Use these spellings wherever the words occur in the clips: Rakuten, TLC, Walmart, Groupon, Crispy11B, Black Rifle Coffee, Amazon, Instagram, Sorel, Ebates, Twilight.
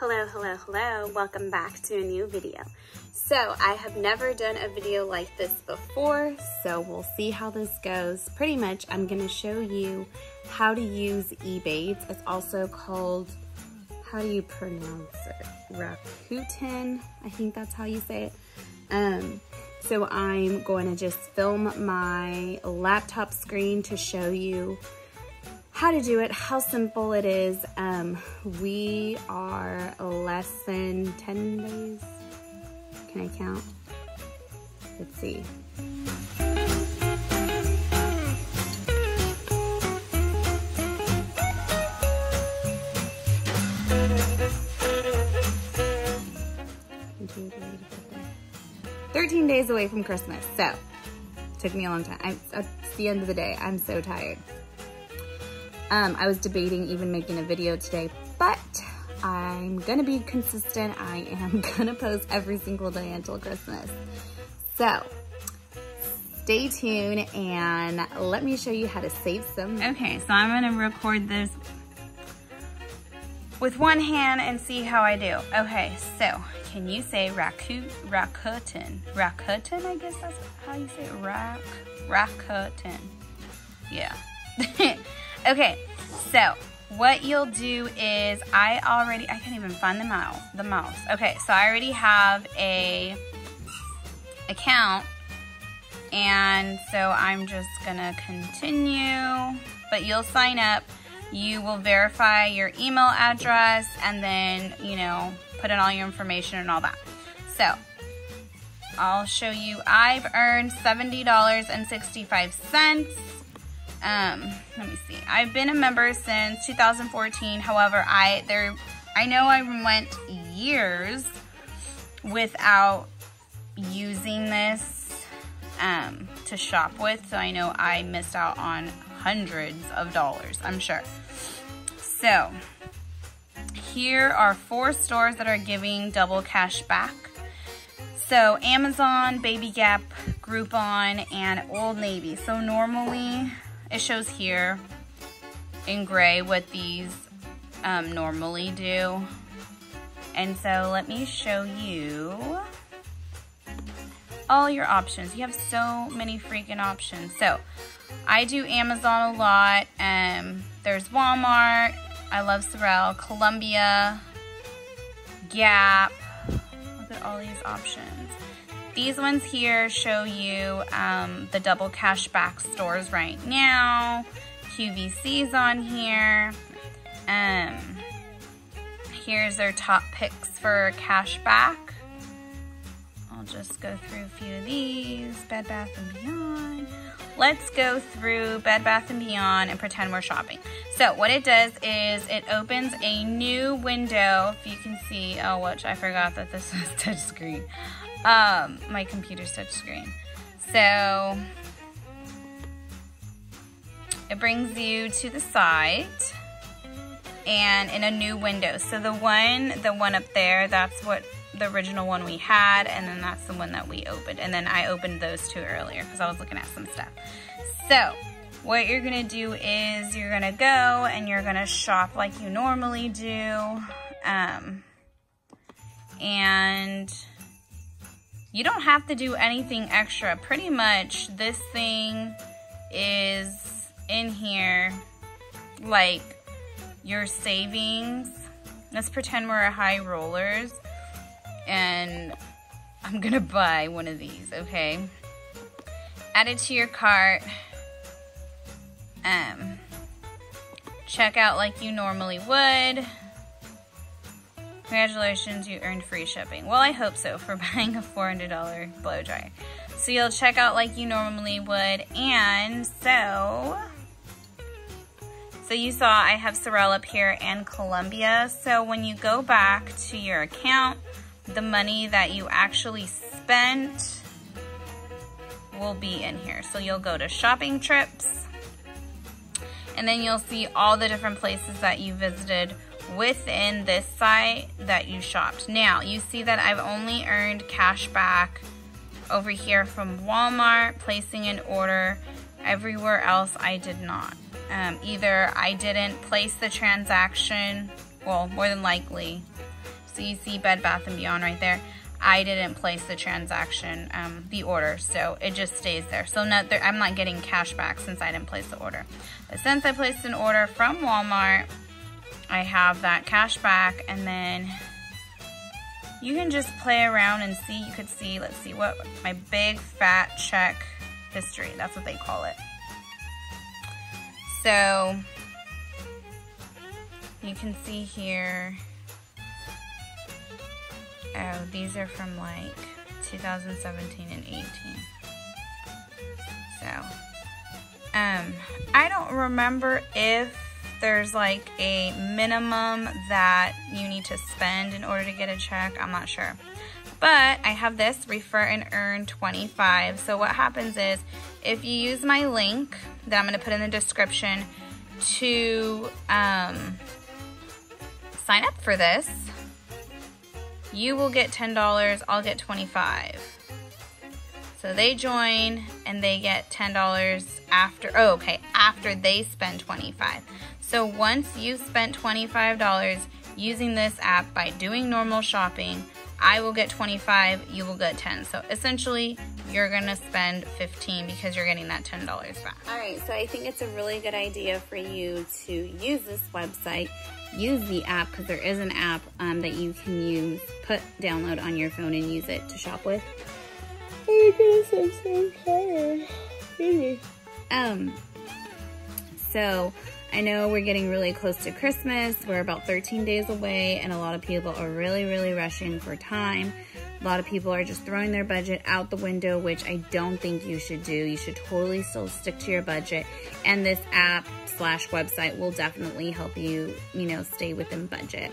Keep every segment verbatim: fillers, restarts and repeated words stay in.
Hello, hello, hello. Welcome back to a new video. So I have never done a video like this before, so we'll see how this goes. Pretty much I'm gonna show you how to use Ebates. It's also called, how do you pronounce it? Rakuten, I think that's how you say it. Um, so I'm going to just film my laptop screen to show you how to do it, how simple it is. Um, we are less than ten days. Can I count? Let's see. thirteen days away from Christmas, so took me a long time. I'm, it's the end of the day. I'm so tired. Um, I was debating even making a video today, but I'm gonna be consistent. I am gonna post every single day until Christmas. So stay tuned and let me show you how to save some. Okay, so I'm gonna record this with one hand and see how I do. Okay, so can you say Raku, Rakuten? Rakuten, I guess that's how you say it. Rak, Rakuten. Yeah. Okay, so what you'll do is I already, I can't even find the mouse, the mouse. Okay, so I already have a account, and so I'm just gonna continue, but you'll sign up. You will verify your email address and then, you know, put in all your information and all that. So I'll show you, I've earned seventy dollars and sixty-five cents. Um, let me see. I've been a member since two thousand fourteen. However, I there, I know I went years without using this um, to shop with. So I know I missed out on hundreds of dollars, I'm sure. So here are four stores that are giving double cash back. So Amazon, Baby Gap, Groupon, and Old Navy. So normally, it shows here in gray what these um, normally do. And so let me show you all your options. You have so many freaking options. So I do Amazon a lot. Um, there's Walmart. I love Sorel. Columbia. Gap. Look at all these options. These ones here show you um, the double cashback stores right now. Q V C's on here. Um, here's their top picks for cashback. I'll just go through a few of these. Bed Bath and Beyond. Let's go through Bed Bath and Beyond and pretend we're shopping. So what it does is it opens a new window. If you can see, oh, which I forgot that this was touchscreen. Um, my computer's touchscreen. So it brings you to the site and in a new window. So the one, the one up there, that's what the original one we had, and then that's the one that we opened. And then I opened those two earlier because I was looking at some stuff. So what you're gonna do is you're gonna go and you're gonna shop like you normally do, um, and you don't have to do anything extra. Pretty much this thing is in here like your savings. Let's pretend we're high rollers and I'm gonna buy one of these, okay? Add it to your cart. Um, check out like you normally would. Congratulations, you earned free shipping. Well, I hope so for buying a four hundred dollar blow dryer. So you'll check out like you normally would. And so, so you saw I have Sorel up here and Columbia. So when you go back to your account, the money that you actually spent will be in here. So you'll go to shopping trips and then you'll see all the different places that you visited within this site that you shopped. Now, you see that I've only earned cash back over here from Walmart, placing an order. Everywhere else I did not. Um, either I didn't place the transaction, well, more than likely, So you see Bed Bath and Beyond right there. I didn't place the transaction, um, the order, so it just stays there. So not there, I'm not getting cash back since I didn't place the order. But since I placed an order from Walmart, I have that cash back, and then you can just play around and see. You could see, let's see what my big fat check history, that's what they call it. So you can see here, oh, these are from like two thousand seventeen and eighteen. So, um, I don't remember if there's like a minimum that you need to spend in order to get a check. I'm not sure. But I have this, refer and earn twenty-five. So what happens is, if you use my link that I'm going to put in the description to um, sign up for this, you will get ten dollars, I'll get twenty-five dollars. So they join and they get ten dollars after, oh, okay, after they spend twenty-five dollars. So once you've spent twenty-five dollars using this app by doing normal shopping, I will get twenty-five dollars, you will get ten dollars. So essentially, you're gonna spend fifteen dollars because you're getting that ten dollars back. All right, so I think it's a really good idea for you to use this website, use the app, because there is an app um, that you can use, put, download on your phone and use it to shop with. Oh my gosh, I'm so tired. Really. Um, so I know we're getting really close to Christmas. We're about thirteen days away, and a lot of people are really, really rushing for time. A lot of people are just throwing their budget out the window, which I don't think you should do. You should totally still stick to your budget, and this app slash website will definitely help you, you know, stay within budget.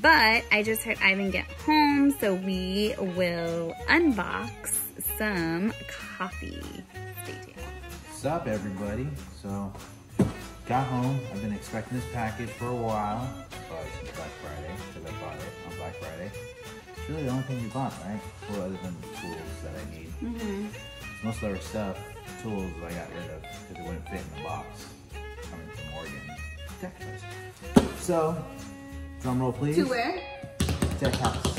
But I just heard Ivan get home, so we will unbox some coffee. Stay tuned. What's up, everybody? So, got home. I've been expecting this package for a while. Probably since Black Friday, because I bought it on Black Friday. It's really the only thing we bought, right? Well, other than the tools that I need. Mm-hmm. Most of our stuff, tools I got rid of because it wouldn't fit in the box. Coming from Oregon, Texas. So, drum roll please. To where? Tech House.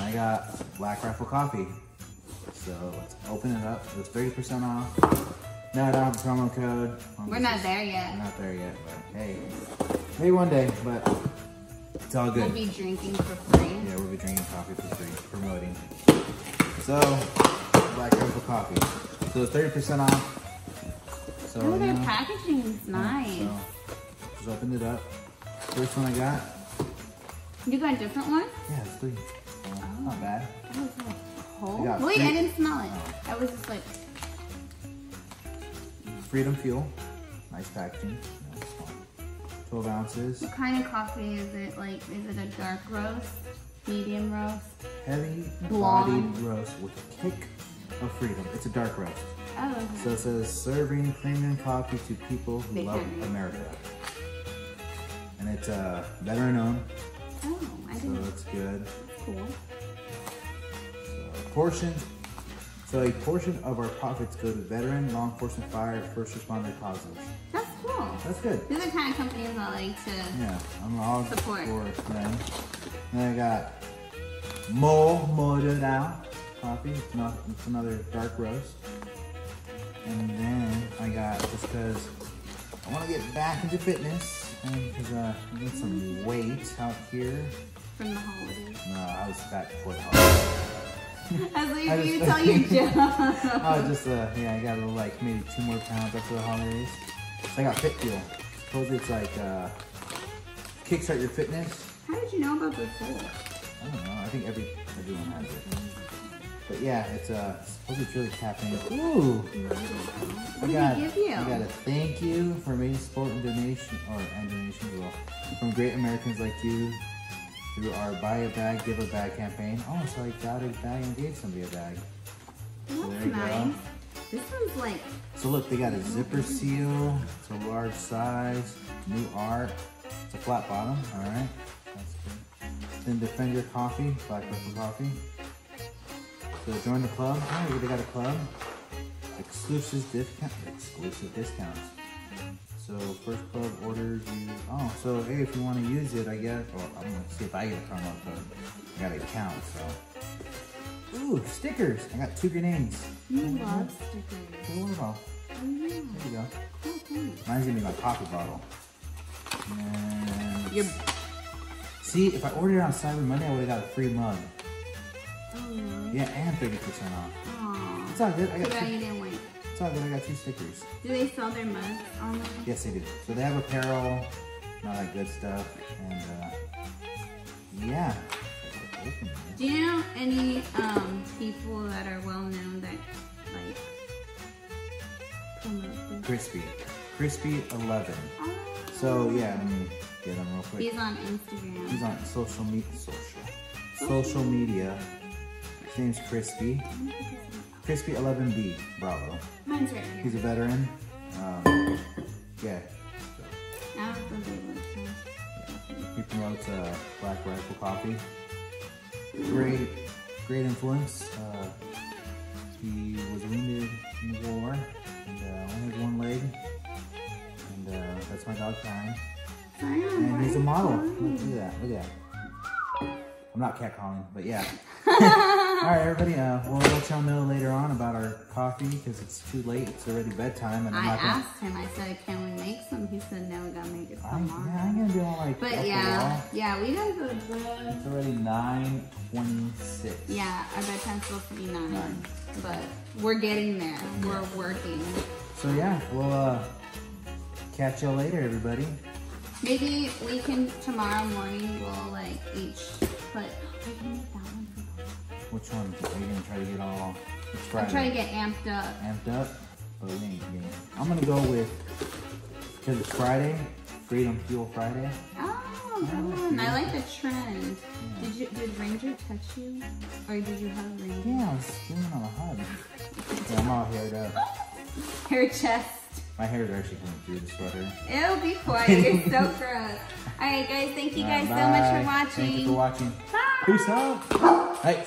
I got Black Rifle Coffee. So let's open it up. It's thirty percent off. No, I don't have a promo code. I'm we're not just, there yet. We're not there yet, but hey. Maybe one day, but it's all good. We'll be drinking for free. Yeah, we'll be drinking coffee for free. Promoting. So, Black Rifle Coffee. So it's thirty percent off. So oh, their packaging is nice. Yeah, so just opened it up. First one I got. You got a different one? Yeah, it's three. So oh, not bad. That was like cold. Wait, I didn't smell it. I was just like. Freedom Fuel. Nice packaging. Nice twelve ounces. What kind of coffee is it? Like, is it a dark roast? Medium roast? Heavy blonde. Bodied roast with a kick of freedom. It's a dark roast. Oh, okay. So it says serving premium coffee to people who they love America. And it's uh, veteran owned. Oh, I didn't. So that's good. That's cool. So portions. So a portion of our profits go to veteran, law enforcement, fire, first responder causes. That's cool. That's good. These are kind of companies I like to. Yeah, I'm all support. support them. Then I got Mole Moradao coffee. It's, not, it's another dark roast. And then I got just because I want to get back into fitness. Because uh, I need some weight out here. From the holidays? No, I was fat before the holidays. I was like, I you just, tell your job. I was just, uh, yeah, I got a little, like, maybe two more pounds after the holidays. So I got Fit Fuel. Supposedly it's like, uh, kickstart your fitness. How did you know about this fuel? I don't know. I think every everyone has it. But yeah, it's, uh, supposedly it's really caffeine. Ooh! What did I give you? I got a thank you for making support and donation, or and donation as well, from great Americans like you through our buy a bag, give a bag campaign. Oh, so I got a bag and gave somebody a bag. That's so there you nice. Go. This one's like... So look, they got a zipper seal, it's a large size, new art, it's a flat bottom, alright. That's good. Then Defend Your Coffee, Black Rifle Coffee. So join the club. Oh, they got a club. Exclusive discount. Exclusive discounts. So So first club orders you, oh, so hey, if you want to use it, I guess, or I'm going to see if I get a promo code. I got to count, so. Ooh, stickers. I got two grenades. You mm-hmm. love stickers. Put one off. Oh, yeah. There you go. Cool, cool. Mine's going to be my pocket bottle. And yep. See, if I ordered it on Cyber Monday, I would have got a free mug. Oh, really? Yeah, and thirty percent off. Aww. It's all good. I got two. You didn't win. It's all good. I got two stickers. Do they sell their mugs online? Yes, they do. So they have apparel, and all that good stuff, and uh, yeah. Do you know any um, people that are well known that like promote them? Crispy, Crispy eleven. Oh. So yeah, let me get him real quick. He's on Instagram. He's on social media. Social, social media. His name's Crispy. Crispy eleven B. Bravo. Mine's right here. He's a veteran. Um, yeah. So. He promotes uh, Black Rifle Coffee. Great, great influence. Uh, he was wounded in the war, and uh, only had one leg, and uh, that's my dog crying. And he's a model. Look at that. Look at that. I'm not catcalling, but yeah. All right, everybody. Uh, we'll let y'all know later on about our coffee because it's too late. It's already bedtime, and I'm I not asked gonna... him. I said, "Can we make some?" He said, "No, we gotta make it tomorrow." Yeah, I'm gonna be all like. But yeah, yeah, we gotta go to bed. It's already nine twenty-six. Yeah, our bedtime's supposed to be nine, nine, but we're getting there. We're working. So yeah, we'll uh, catch y'all later, everybody. Maybe we can tomorrow morning. We'll like each put. We can make that one. Which one are you gonna try to get all? I'm trying to get amped up. Amped up? Oh, we ain't getting it. I'm gonna go with, because it's Friday, Freedom Fuel Friday. Oh, good. I like the trend. Yeah. Did you? Did Ranger touch you? Or did you hug Ranger? Yeah, I was doing on a hug. Yeah, I'm all haired up. Hair chest. My hair is actually coming through the sweater. It'll be quiet. You're so gross. All right, guys. Thank you guys right, so much for watching. Thank you for watching. Bye. Peace out. Hey.